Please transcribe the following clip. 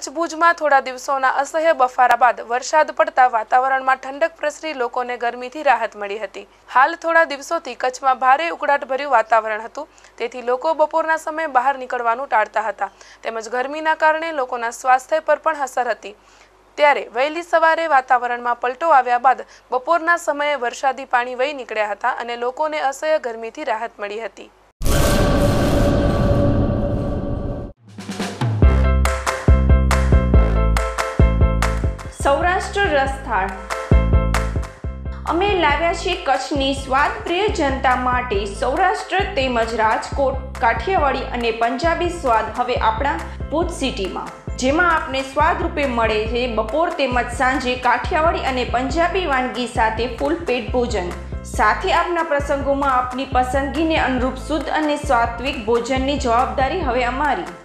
કચ્છ ભુજમાં થોડા દિવસોના અસહ્ય બફારા બાદ વરસાદ પડતા વાતાવરણમાં ઠંડક પ્રસરી લોકોને ગરમીથી રાહત મળી હતી। હાલ થોડા દિવસોથી કચ્છમાં ભારે ઉકળાટભર્યું વાતાવરણ હતું, તેથી લોકો બપોરના સમયે બહાર નીકળવાનું ટાળતા હતા, તેમજ ગરમીના કારણે લોકોના સ્વાસ્થ્ય પર પણ અસર હતી। ત્યારે વહેલી સવારે વાતાવરણમાં પલટો આવ્યા બાદ બપોરના સમયે વરસાદી પાણી વહી નીકળ્યા હતા અને લોકોને અસહ્ય ગરમીથી રાહત મળી હતી। અમે લાવ્યા છે કચ્છની સ્વાદપ્રિય જનતા માટે સૌરાષ્ટ્ર તેમજ રાજકોટ, કાઠિયાવાડી અને પંજાબી સ્વાદ હવે આપણા ભુજ સિટીમાં, જેમાં આપને સ્વાદ રૂપે મળે છે બપોર તેમજ સાંજે કાઠિયાવાડી અને પંજાબી વાનગી સાથે ફૂલ પેટ ભોજન સાથે આપના પ્રસંગોમાં આપની પસંદગીને અનુરૂપ શુદ્ધ અને સાત્વિક ભોજનની જવાબદારી હવે અમારી।